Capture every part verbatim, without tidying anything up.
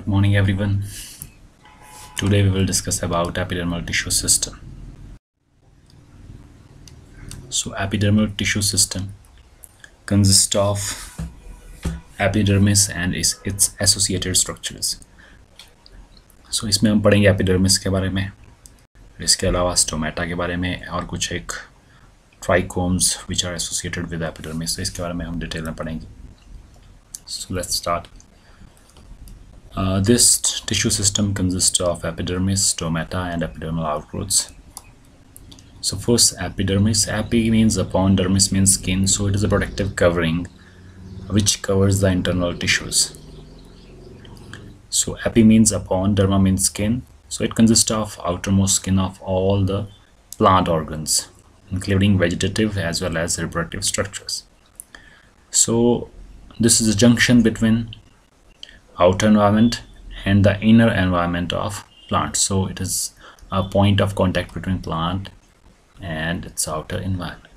Good morning everyone. Today we will discuss about epidermal tissue system. So epidermal tissue system consists of epidermis and its, its associated structures. So इसमें हम पढ़ेंगे epidermis के बारे में, इसके अलावा stomata के बारे में और कुछ एक trichomes which are associated with epidermis, तो इसके बारे में हम डिटेल में पढ़ेंगे. So let's start. Uh, this tissue system consists of epidermis, stomata and epidermal outgrowths. So first, epidermis. Epi means upon, dermis means skin, so it is a protective covering which covers the internal tissues. So epi means upon, derma means skin, so it consists of outermost skin of all the plant organs, including vegetative as well as reproductive structures. So this is a junction between outer environment and the inner environment of plant, so it is a point of contact between plant and its outer environment.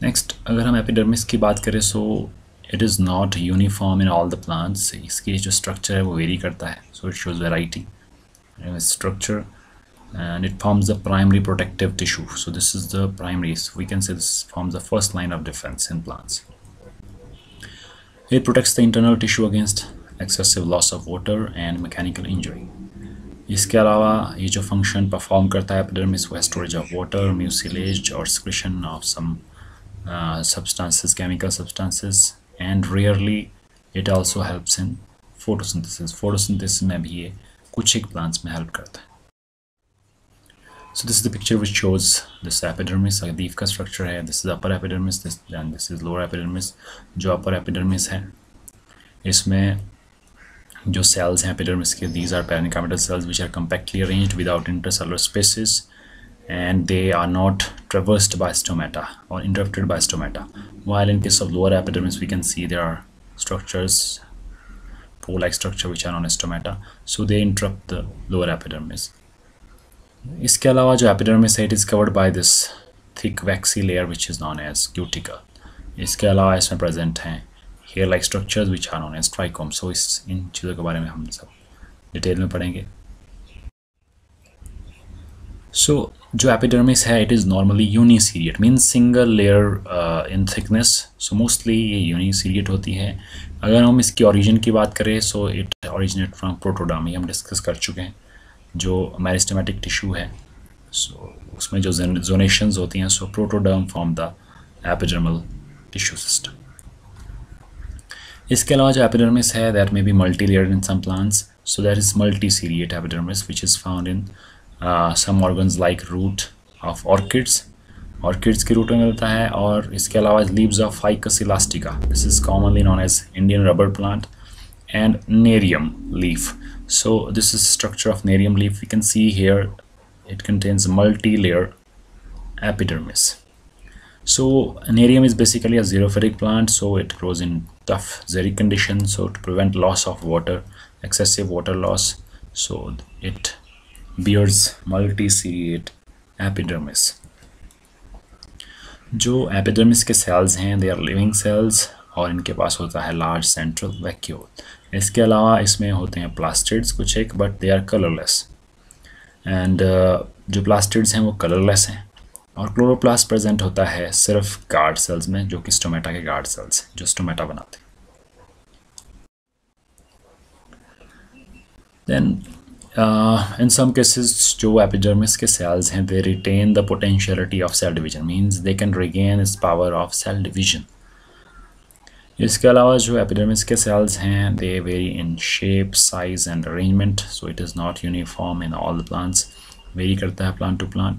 Next, अगर हम epidermis की बात करें, so it is not uniform in all the plants. इसकी जो structure है वो vary करता है, so it shows variety in structure and it forms the primary protective tissue. So this is the primary, we can say this forms the first line of defense in plants. It protects the internal tissue against excessive loss of water and mechanical injury. इसके अलावा ये जो function perform करता है epidermis वो storage of water, mucilage or secretion of some uh, substances, chemical substances, and rarely it also helps in photosynthesis. Photosynthesis में भी ये कुछ एक plants में help करता है. So this is the picture which shows this epidermis. Leaf का structure है. This is upper epidermis. This and this is lower epidermis. जो upper epidermis है, इसमें जो cells हैं epidermis के, these are parenchymal cells which are compactly arranged without intercellular spaces, and they are not traversed by stomata or interrupted by stomata. While in case of lower epidermis, we can see there are structures, pore-like structure which are known as stomata, so they interrupt the lower epidermis. इसके अलावा जो epidermis है, it is covered by this thick waxy layer which is known as cutica. इसके अलावा इसमें present हैं hair-like structures which are known as trichomes. So इस इन चीज़ों के बारे में हम सब डिटेल में पढ़ेंगे. So जो epidermis है, it is normally uniseriate, means single layer uh, in thickness. So mostly ये uniseriate होती है. अगर हम इसकी origin की बात करें, so it originate from protoderm, हम discuss कर चुके हैं. जो मेरिस्टेमेटिक टिश्यू है, सो उसमें जो जोनेशंस होती हैं, so protoderm form the epidermal tissue system. इसके अलावा जो एपिडर्मिस है, that may be multi layered in some plants, so that is multi सीरिएट epidermis which is found in some organs like root of orchids, orchids की root में मिलता है, और इसके अलावा leaves of ficus elastica, this is commonly known as Indian rubber plant, and Nerium leaf. So this is the structure of Nerium leaf. We can see here it contains multi-layer epidermis. So Nerium is basically a xerophytic plant, so it grows in tough xeric conditions, so to prevent loss of water, excessive water loss, so it bears multi-ciliate epidermis. जो epidermis के cells हैं, they are living cells और इनके पास होता है large central vacuole. इसके अलावा इसमें होते हैं प्लास्टिड्स कुछ एक, but they are colourless, and जो प्लास्टिड्स हैं वो कलरलेस हैं, और क्लोरोप्लास्ट प्रेजेंट होता है सिर्फ गार्ड सेल्स में, जो कि स्टोमेटा के गार्ड सेल्स जो स्टोमेटा बनाते हैं. देन इन सम केसेस जो एपिडर्मिस के सेल्स हैं, they retain the potentiality of cell division, means they can regain its power of cell division. इसके अलावा जो एपिडर्मिस के सेल्स हैं, they vary in shape, size and arrangement, so it is not uniform in all the plants, vary करता है plant to plant,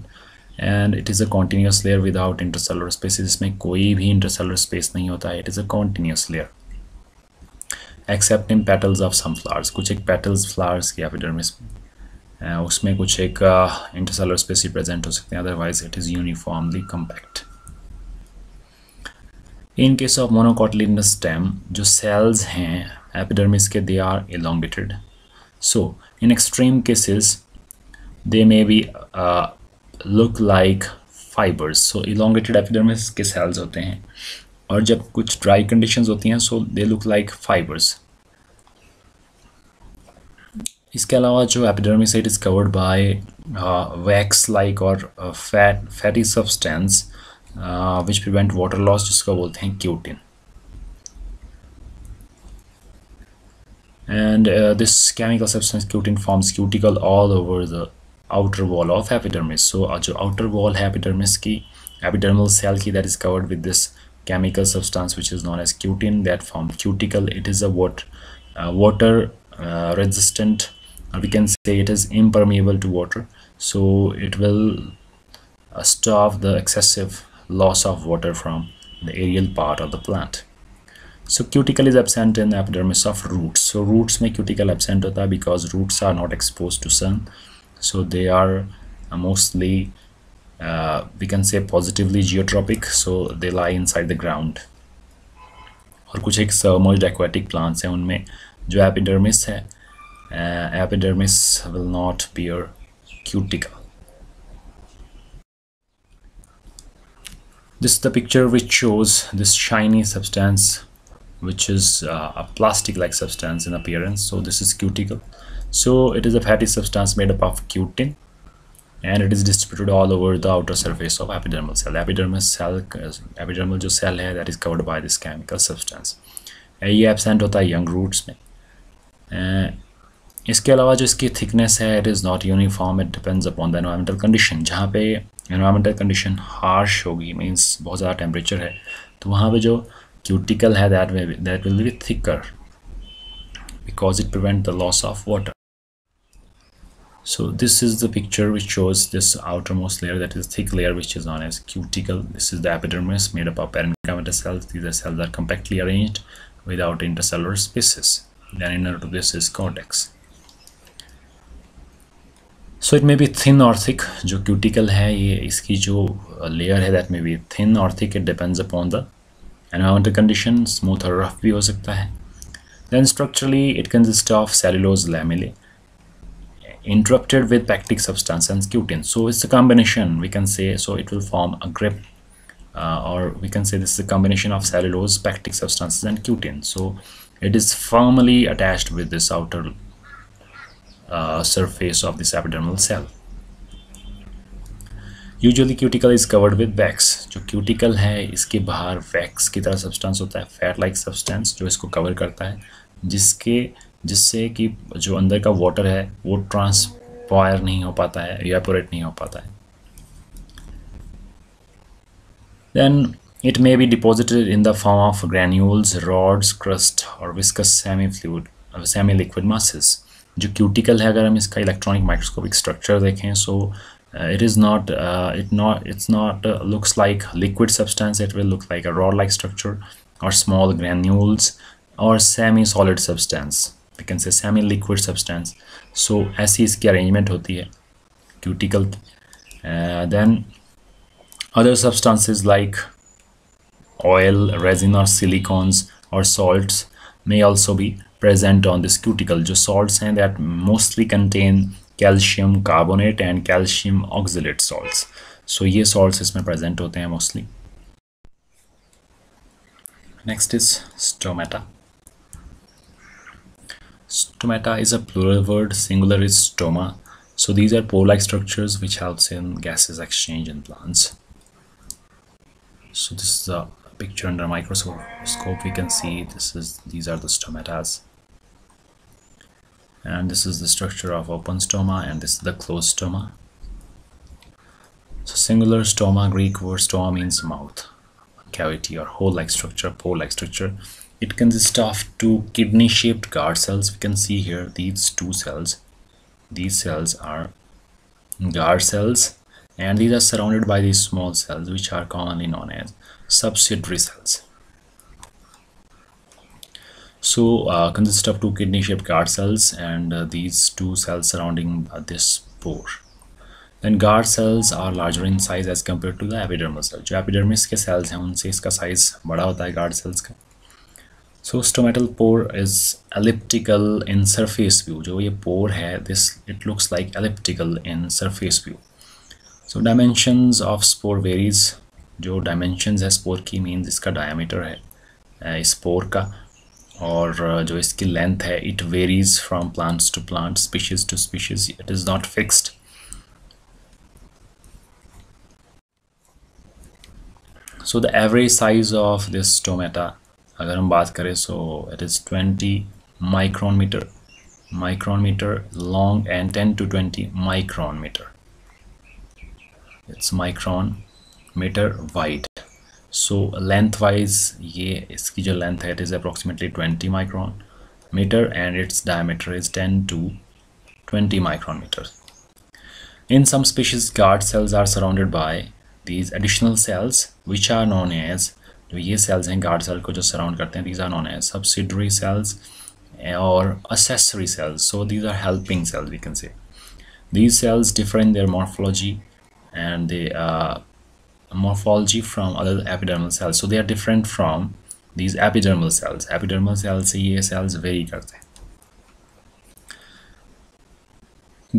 and it is a continuous layer without intercellular space, इसमें कोई भी intercellular space नहीं होता है, it is a continuous layer except in petals of some flowers. कुछ एक पेटल्स फ्लावर्स की एपिडर्मिस उसमें कुछ एक इंटरसेलुलर स्पेस ही प्रेजेंट हो सकते हैं, otherwise it is uniformly compact. In case of monocotyledonous stem, जो सेल्स हैं एपिडर्मिस के, they are elongated, so in extreme cases they may be look like fibres. So elongated epidermis के cells होते हैं, और जब कुछ ड्राई कंडीशंस होती हैं, so they look like fibres. Scalawajo epidermicite is covered by uh, wax-like or uh, fat fatty substance uh, which prevent water loss, जिसको बोलते हैं keratin. And uh, this chemical substance keratin forms cuticle all over the outer wall of epidermis. So uh, जो outer wall है epidermis की, epidermal cell की, that is covered with this chemical substance which is known as keratin, that forms cuticle. It is a what uh, water uh, resistant, we can say it is impermeable to water, so it will uh, stop the excessive loss of water from the aerial part of the plant. So cuticle is absent in the epidermis of roots. So roots make cuticle absent hota because roots are not exposed to sun, so they are mostly uh, we can say positively geotropic, so they lie inside the ground. और कुछ एक submerged aquatic plants हैं, उनमें जो epidermis है, Uh, epidermis will not bear cuticle. This is the picture which shows this shiny substance, which is uh, a plastic-like substance in appearance. So this is cuticle. So it is a fatty substance made up of keratin, and it is distributed all over the outer surface of epidermal cell. Epidermal cell, epidermal जो cell है, that is covered by this chemical substance. ये absent होता है young roots में. इसके अलावा जो इसकी थिकनेस है, it is not uniform, it depends upon the environmental condition. जहाँ पे एनवायरमेंटल कंडीशन हार्श होगी, मींस बहुत ज़्यादा टेम्परेचर है, तो वहाँ पे जो क्यूटिकल है that way that will be thicker because it prevent the loss of water. So this is the picture which shows this outer most layer, that is thick layer which is known as cuticle. This is the epidermis made up of parenchymatous cells. These are cells are compactly arranged without intercellular spaces. Then inner to this is cortex. So it may be thin or thick. जो cuticle है, ये इसकी जो layer है that may be thin or thick. It depends upon the environmental condition. Smooth or rough भी हो सकता है. Then structurally it consists of cellulose lamellae interrupted with pectic substance and keratin. So it's a combination, we can say. So it will form a grip, uh, or we can say this is a combination of cellulose, pectic substances and keratin. So it is firmly attached with this outer uh, surface of this epidermal cell. Usually cuticle is covered with wax. जो cuticle है, इसके बाहर wax की तरह substance होता है, fat-like substance जो इसको cover करता है, जिसके जिससे कि जो अंदर का water है वो transpire नहीं हो पाता है, evaporate नहीं हो पाता है. Then it may be deposited in the form of granules, rods, crust or viscous semi-fluid, semi-liquid masses. जो cuticle है, अगर हम इसका electronic microscopic structure देखें, so uh, it is not, uh, it not, it's not uh, looks like liquid substance. It will look like a rod-like structure or small granules or semi-solid substance. We can say semi-liquid substance. So ऐसी इसकी arrangement होती है cuticle. Uh, then other substances like oil, resin or silicones or salts may also be present on this cuticle. जो salts हैं that mostly contain calcium carbonate and calcium oxalate salts. So ये salts इसमें present होते हैं mostly. Next is stomata. Stomata is a plural word, singular is stoma. So these are pore-like structures which helps in gases exchange in plants. So this is a picture under microscope. We can see this is these are the stomatas, and this is the structure of open stoma, and this is the closed stoma. So singular stoma, Greek word stoma means mouth, cavity or hole-like structure, pore-like structure. It consists of two kidney-shaped guard cells. We can see here these two cells. These cells are guard cells, and these are surrounded by these small cells which are commonly known as subsidiary cells. So uh, consist of two kidney-shaped guard cells, and uh, these two cells surrounding uh, this pore. Then guard cells are larger in size as compared to the epidermal cell. जो epidermis के cells हैं, उनसे इसका size बड़ा होता है guard cells का. So stomatal pore is elliptical in surface view. जो ये pore है, this it looks like elliptical in surface view. So dimensions of spore varies. जो dimensions है spore की, means इसका diameter है इस spore का, और जो इसकी लेंथ है it varies from plants to plant, species to species, it is not fixed. So the average size of this stomata अगर हम बात करें so it is twenty micrometer micrometer long and ten to twenty micrometer it's micrometer wide. So length wise ये इसकी जो length है it is approximately twenty micron meter and its diameter is ten to twenty micron meter. In some species guard cells are surrounded by these additional cells which are known as, जो ये sales हैं guard cell को जो surround करते हैं these are known as subsidiary cells और accessory cells. So these are helping cells we can say. These cells differ in their morphology and they morphology from other epidermal cells, so they are different from these epidermal cells. Epidermal cells से ये cells vary करते हैं.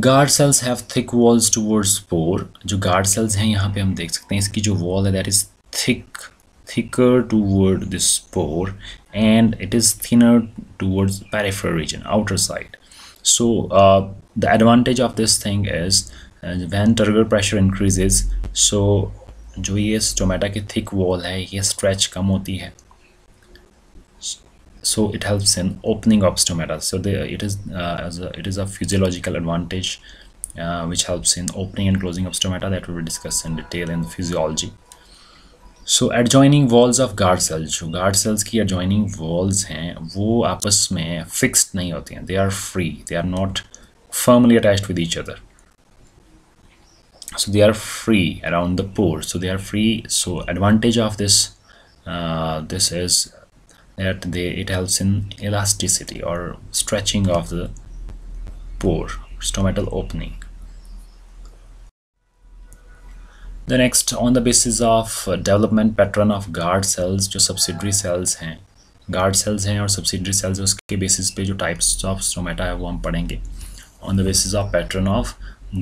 Guard cells have thick walls towards pore. जो guard cells हैं यहाँ पे हम देख सकते हैं इसकी जो wall है that is thick, thicker toward this pore and it is thinner towards peripheral region, outer side. So uh, the advantage of this thing is uh, when turgor pressure increases, so जो ये stomata की thick wall है ये stretch कम होती है. So it helps in opening of stomata. So it is it is a physiological advantage which helps in opening and closing of stomata that will be discussed in detail in physiology. So adjoining walls of guard cells, जो guard cells की adjoining walls हैं वो आपस में fixed नहीं होती हैं, they are free, they are not firmly attached with each other. So they are free around the pore. So they are free. So advantage of this, uh, this is that they it helps in elasticity or stretching of the pore, stomatal opening. The next, on the basis of development pattern of guard cells, जो subsidiary cells हैं, guard cells हैं और subsidiary cells उसके basis पे जो types of stomata है वो हम पढ़ेंगे. On the basis of pattern of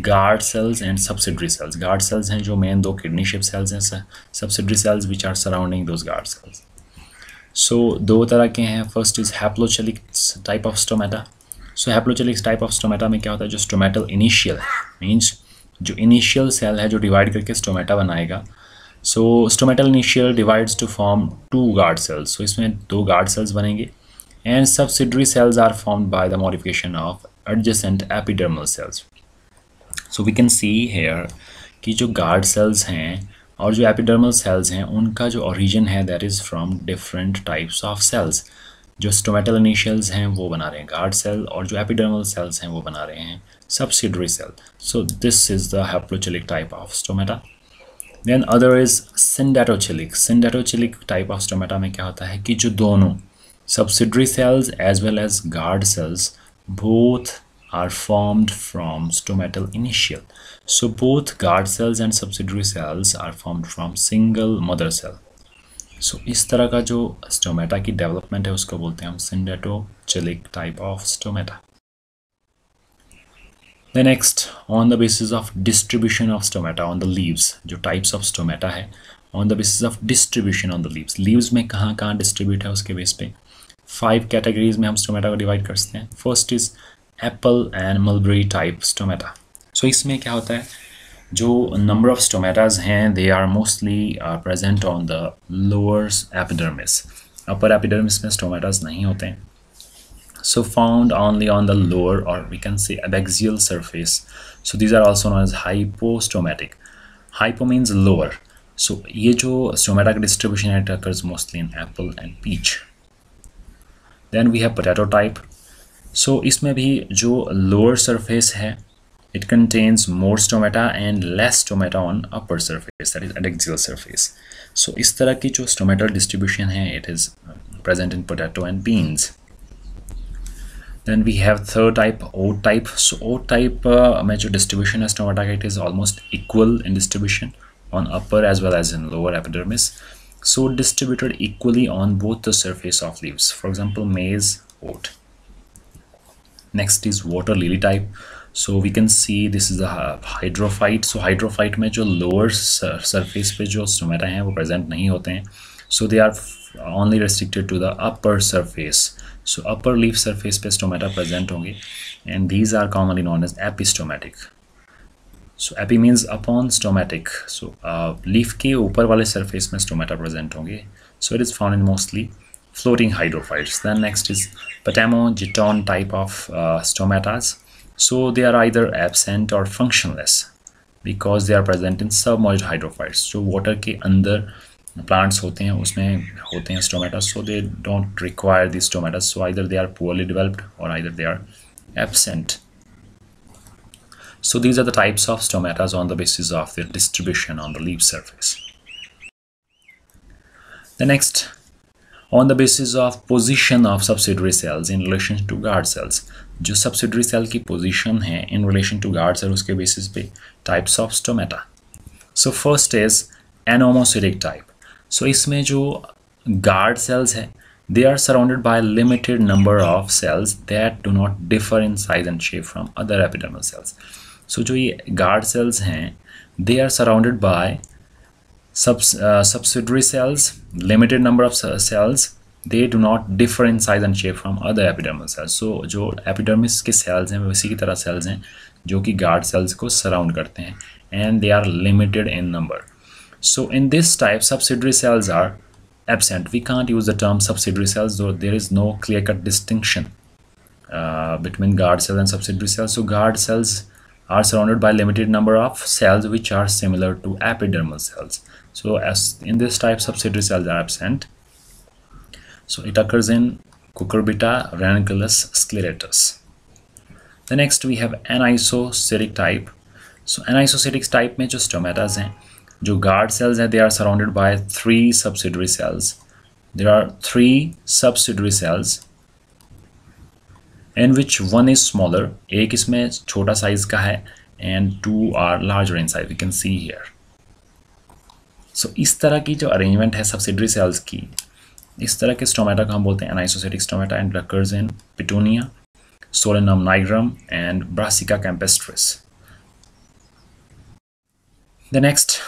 guard cells and subsidiary cells. Guard cells हैं जो मेन दो किडनी शेप सेल्स हैं, subsidiary cells which are surrounding those guard cells. So दो तरह के हैं. First is haplocheilic type of stomata. So haplocheilic type of stomata में क्या होता है, जो स्टोमेटल इनिशियल है मीन्स जो इनिशियल सेल है जो डिवाइड करके स्टोमेटा बनाएगा. So stomatal initial divides to form two guard cells. So इसमें दो गार्ड सेल्स बनेंगे and subsidiary cells are formed by the modification of adjacent epidermal cells. So we can see here कि जो guard cells हैं और जो epidermal cells हैं उनका जो ओरिजिन है that is from different types of cells. जो स्टोमेटल इनिशियल्स हैं वो बना रहे हैं गार्ड सेल और जो एपिडर्मल सेल्स हैं वो बना रहे हैं subsidiary cell. So this is the haplocheilic type of stomata. Then other is syndetocheilic. Syndetocheilic type of stomata में क्या होता है कि जो दोनों subsidiary cells as well as guard cells both are formed from stomatal initial. So both guard cells and subsidiary cells are formed from single mother cell. So इस तरह का जो stomata की development है उसको बोलते हैं हम syndatochelic type of stomata. The next, on the basis of distribution of stomata on the leaves, जो types of stomata है on the basis of distribution on the leaves, leaves में कहाँ कहाँ distribute है उसके base पे five categories में हम stomata को divide कर सकते हैं. First is apple and mulberry type stomata. So इसमें क्या होता है, जो नंबर ऑफ स्टोमेटाज हैं they are mostly present on the lower epidermis. Upper epidermis में स्टोमेटाज नहीं होते हैं. So found only on the lower और we can say abaxial surface. So these are also known as hypostomatic. Hypo means lower. So ये जो stomata का distribution है it occurs mostly in apple and peach. Then we have potato type. So so, इसमें भी जो lower surface है it contains more stomata and less stomata on upper surface that is adaxial surface. So इस तरह की जो stomatal distribution है it is present in potato and beans. Then we have third type, oat type. So oat type में जो distribution है stomata का it is almost equal in distribution on upper as well as in lower epidermis. So distributed equally on both the surface of leaves, for example maize, oat. Next is water lily type. So we can see this is a hydrophyte. So hydrophyte में जो lower surface पे जो stomata हैं वो present नहीं होते हैं. So they are only restricted to the upper surface. So upper leaf surface पे stomata present होंगे, and these are commonly known as epistomatic. So epi means upon, stomatic. So uh, leaf के ऊपर वाले surface में stomata present होंगे. So it is found in mostly floating hydrophytes. Then next is patamogeton type of uh, stomatas. So they are either absent or functionless because they are present in submerged hydrophytes. So water के अंदर plants होते हैं, उसमें होते हैं stomata. So they don't require these stomata. So either they are poorly developed or either they are absent. So these are the types of stomata on the basis of their distribution on the leaf surface. The next, on the basis of position of subsidiary cells in relation to guard cells, जो subsidiary cell की position है in relation to guard cells उसके basis पे types of stomata. So first is anomocytic type. So इसमें जो guard cells है, they are surrounded by a limited number of cells that do not differ in size and shape from other epidermal cells. So जो ये guard cells हैं, they are surrounded by Subs, uh, subsidiary cells, limited number of cells, they do not differ in size and shape from other epidermal cells. So जो epidermis के cells हैं वैसी की तरह cells हैं जो कि guard cells को surround करते हैं, and they are limited in number. So in this type subsidiary cells are absent. We can't use the term subsidiary cells, though there is no clear-cut distinction uh, between guard cells and subsidiary cells. So guard cells are surrounded by limited number of cells which are similar to epidermal cells. So as in this type subsidiary cells are absent. So it occurs in Cucurbita, Ranunculus scleratus. The next we have anisocytic type. So anisocytic type में जो stomatas हैं, जो guard cells हैं, they are surrounded by three subsidiary cells. There are three subsidiary cells in which one is smaller, एक इसमें छोटा size का है, and two are larger in size. We can see here. So इस तरह की जो arrangement है subsidiary cells की, इस तरह के stomata को हम बोलते हैं anisocytic stomata, and occurs in Petunia, Solanum nigrum and Brassica campestris. The next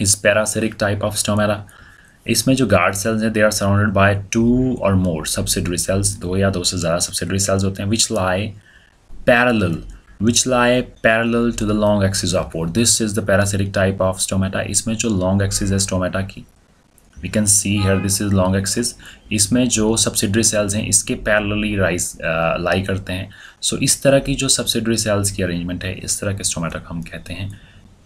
is parasitic type of stomata. इसमें जो guard cells हैं, they are surrounded by two or more subsidiary cells, दो या दो से ज़्यादा subsidiary cells होते हैं, which lie parallel, which lie parallel to the long axis upward. This is the parasitic type of stomata. इसमें जो long axis है stomata की, we can see here this is long axis. इसमें जो subsidiary cells हैं, इसके parallelly rise uh, lie करते हैं. So इस तरह की जो subsidiary cells की arrangement है, इस तरह के stomata को हम कहते हैं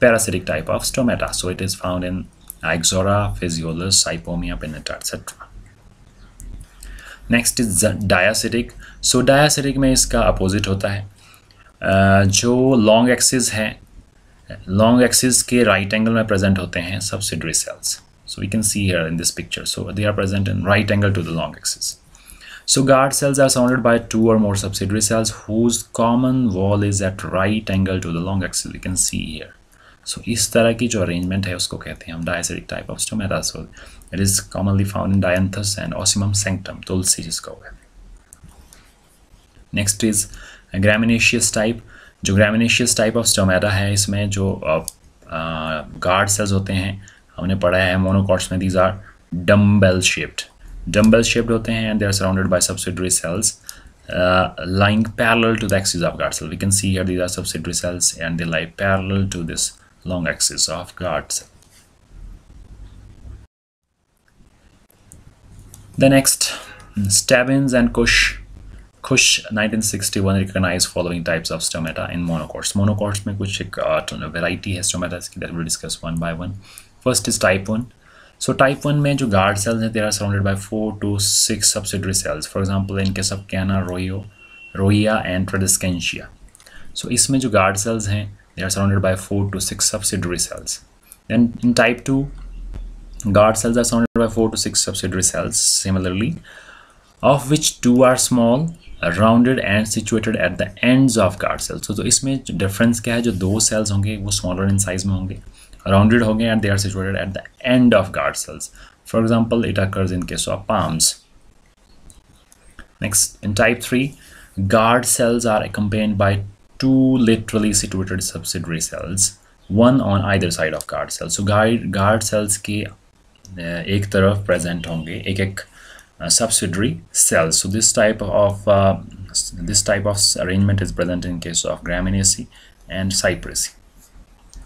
parasitic type of stomata. So it is found in Ixora, Phaseolus, Sipomia pinnata, et cetera. Next is diacetic. So diacetic में इसका opposite होता है. Uh, जो long axis है, long axis के right angle में present होते हैं subsidiary cells. So we can see here in this picture. So they are present in right angle to the long axis. So guard cells are surrounded by two or more subsidiary cells whose common wall is at right angle to the long axis. We can see here. So इस तरह की जो arrangement है उसको कहते हैं हम diacetic type of stomata. So it is commonly found in Dianthus and Ocimum sanctum, तुलसी जिसका होगा. Next is graminaceous type. जो graminaceous type of stomata है, इसमें जो guard cells होते हैं, हमने पढ़ा है monocots में, these are dumbbell shaped, dumbbell shaped होते हैं, and they are surrounded by subsidiary cells Uh, lying parallel to the axis of guard cell. We can see here these are subsidiary cells and they lie parallel to this long axis of guard cell. The next, Stebbins and Cush. Cush nineteen sixty-one recognized following types of stomata in monocots. Monocots में कुछ एक variety है stomata that we will discuss one by one. First is type one. So type one में जो guard cells हैं, they are surrounded by four to six subsidiary cells. For example, in case of Canna, Royo, Roya and Tradescantia. So इसमें जो guard cells हैं, they are surrounded by four to six subsidiary cells. Then in type two, guard cells are surrounded by four to six subsidiary cells. Similarly, of which two are small, rounded and situated at the ends of guard cells. So तो इसमें difference क्या है? जो दो cells होंगे, वो smaller in size में होंगे, rounded होंगे, and they are situated at the end of guard cells. For example, it occurs in case of palms. Next, in type three, guard cells are accompanied by two laterally situated subsidiary cells, one on either side of guard cells. So guard guard cells के एक तरफ present होंगे, एक एक uh, subsidiary cells. So this type of uh, this type of arrangement is present in case of Graminaceae and Cypressaceae.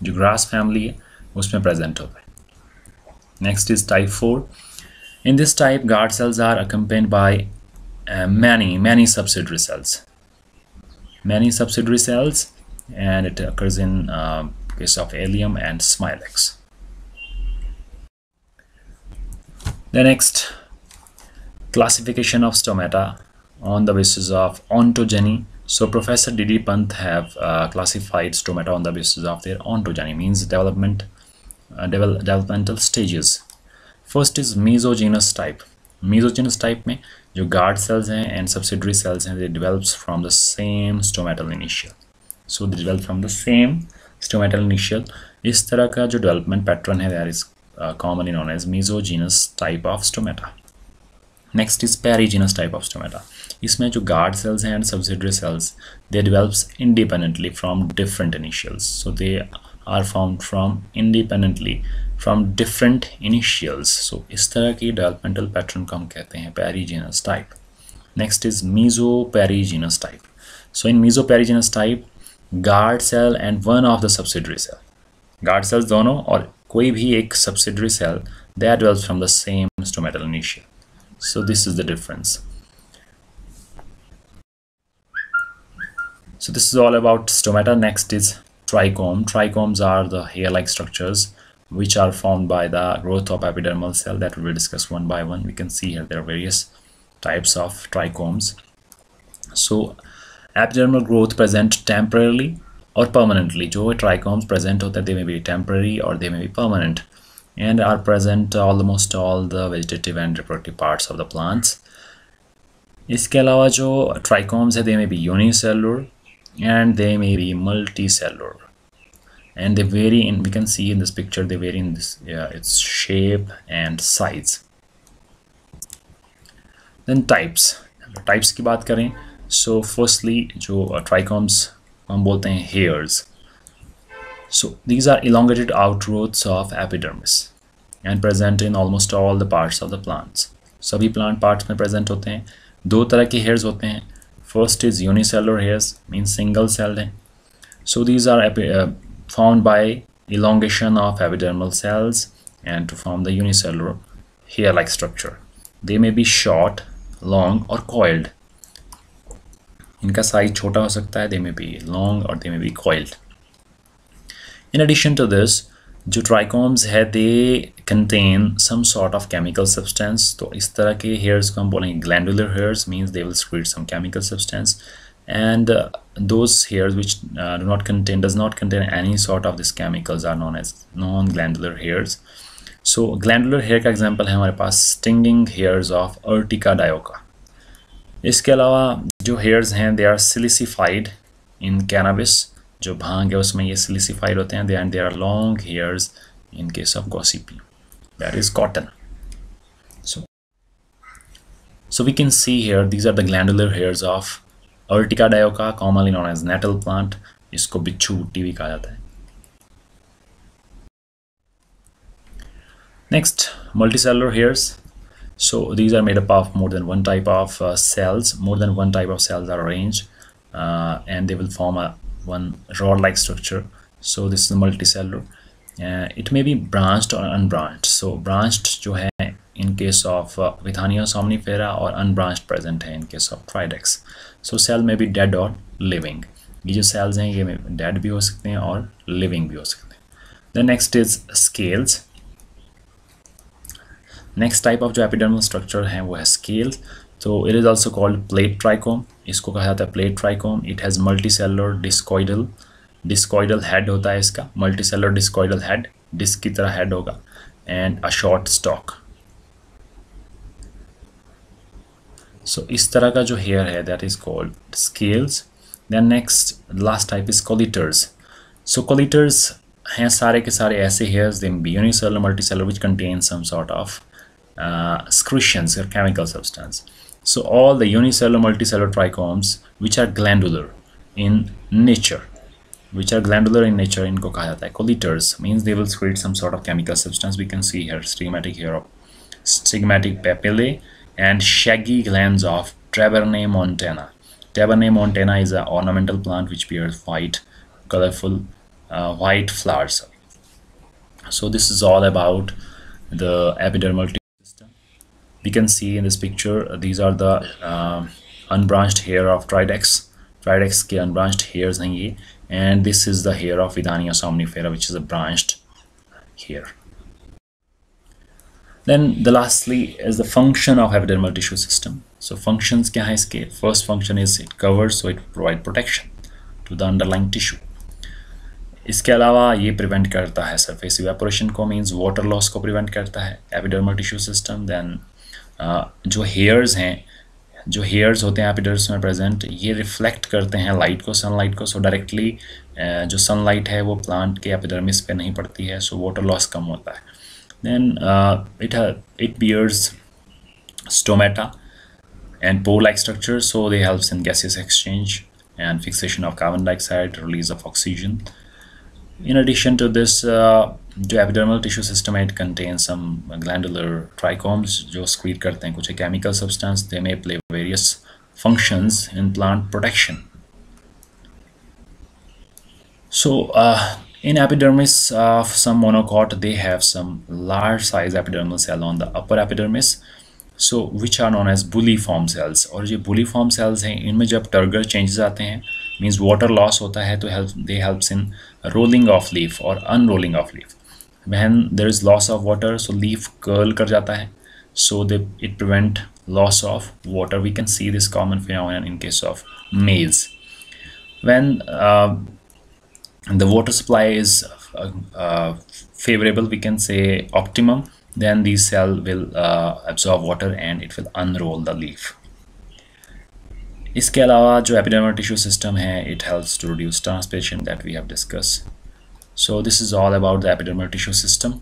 The grass family usme present hobe. Next is type four. In this type, guard cells are accompanied by uh, many many subsidiary cells. Many subsidiary cells, and it occurs in uh, case of Allium and Smilax. The next classification of stomata on the basis of ontogeny. So Professor D D Pant have uh, classified stomata on the basis of their ontogeny, means development uh, devel developmental stages. First is mesogenous type. Mesogenous type में जो guard cells हैं and subsidiary cells हैं, they develops from the same stomatal initial. So they develop from the same stomatal initial. इस तरह का जो development pattern है, that is uh, commonly known as mesogenous type of stomata. Next is perigenous type of stomata. इसमें जो guard cells हैं and subsidiary cells, they develops independently from different initials. So they are formed from independently from different initials. So इस तरह की developmental pattern को हम कहते हैं perigenous type. Next is mesoperigenous type. So in mesoperigenous type, guard cell and one of the subsidiary cell, guard cells दोनों और कोई भी एक subsidiary cell, they develops from the same stomatal initial. So this is the difference. So this is all about stomata. Next is trichome. Trichomes are the hair-like structures which are formed by the growth of epidermal cell, that we will discuss one by one. We can see here there are various types of trichomes. So epidermal growth present temporarily or permanently. जो trichomes present होते हैं, they may be temporary or they may be permanent, and are present almost all the vegetative and reproductive parts of the plants. इसके अलावा जो trichomes है, they may be unicellular and they may be multicellular, and they vary in, we can see in this picture, they vary in this yeah, its shape and size. Then types. Types की बात करें, so firstly जो uh, trichomes हम बोलते हैं hairs. So these are elongated outgrowths of epidermis and present in almost all the parts of the plants. सभी plant parts में present होते हैं. दो तरह के hairs होते हैं. First is unicellular hairs, means single celled हैं. So these are uh, found by elongation of epidermal cells and to form the unicellular hair-like structure. They may be short, long or coiled. इनका size छोटा हो सकता है. They may be long or they may be coiled. In addition to this, जो trichomes है, they contain some sort of chemical substance. तो इस तरह के hairs को हम बोलेंगे glandular hairs, means they will secrete some chemical substance, and uh, those hairs which uh, do not contain does not contain any sort of this chemicals are known as non-glandular hairs. So glandular hair का example है हमारे पास stinging hairs of Urtica dioica. इसके अलावा जो hairs हैं, they are silicified in cannabis. जो भांग है उसमें ये silicified होते हैं, and there are long hairs in case of Gossypium, that is cotton. So, so we can see here these are the glandular hairs of Urtica dioica, commonly known as nettle plant. इसको बिच्छू बूटी भी कहा जाता है. Next, multicellular hairs. So these are made up of more than one type of uh, cells. More than one type of cells are arranged, uh, and they will form a one rod-like structure. So this is the multicellular. Uh, it may be branched or unbranched. So branched जो है in case of uh, Withania somnifera, or unbranched present है in case of Tridax. So cell may be dead or living. ये जो cells हैं, ये dead भी हो सकते हैं और living भी हो सकते हैं. The next is scales. Next type of जो epidermal structure है वो है scales. So it is also called plate trichome. इसको कहा जाता है plate trichome. It has multicellular discoidal discoidal head होता है इसका, multicellular discoidal head, disc की तरह head होगा, and a short stalk. So इस तरह का जो hair है, that is called scales. Then next, last type is coleters. So coleters हैं सारे के सारे ऐसे hairs, they may be unicellular, multicellular, which contain some sort of uh, excretions or chemical substance. So all the unicellular, multicellular trichomes which are glandular in nature, which are glandular in nature, इनको कहा जाता है coleters, means they will secrete some sort of chemical substance. We can see here stigmatic hair of stigmatic papillae and shaggy glands of Tabernaemontana. Tabernaemontana is an ornamental plant which bears white, colorful, uh, white flowers. So this is all about the epidermal tube system. We can see in this picture, these are the uh, unbranched hair of Tridax. Tridax ke unbranched hairs hain ye, and this is the hair of Withania somnifera, which is a branched hair. Then the lastly is the function of epidermal tissue system. So functions kya hai iske? First function is it covers, so it provides protection to the underlying tissue. इसके अलावा ये prevent करता है surface evaporation को, means water loss को prevent करता है epidermal tissue system. Then uh, जो hairs हैं, जो hairs होते हैं epidermis में present, ये reflect करते हैं light को, sunlight को. So directly uh, जो sunlight है वो plant के epidermis पे नहीं पड़ती है, so water loss कम होता है. Then uh, it uh, it bears stomata and pore-like structure, so they helps in gaseous exchange and fixation of carbon dioxide, release of oxygen. In addition to this, uh, the epidermal tissue system, it contains some glandular trichomes, which secrete karte hain kuch chemical substance. They may play various functions in plant protection. So, uh, in epidermis of some monocot, they have some large size epidermal cell on the upper epidermis, so which are known as bulliform cells. और ये bulliform cells हैं, इनमें जब turgor changes आते हैं, means water loss होता है, तो help, they helps in rolling of leaf or unrolling of leaf. When there is loss of water, so leaf curl कर जाता है, so they, it prevent loss of water. We can see this common phenomenon in case of maize. When uh, the water supply is uh, uh, favorable, we can say optimum, then these cell will uh, absorb water and it will unroll the leaf. इसके अलावा जो epidermal tissue system है, it helps to reduce transpiration that we have discussed. So this is all about the epidermal tissue system.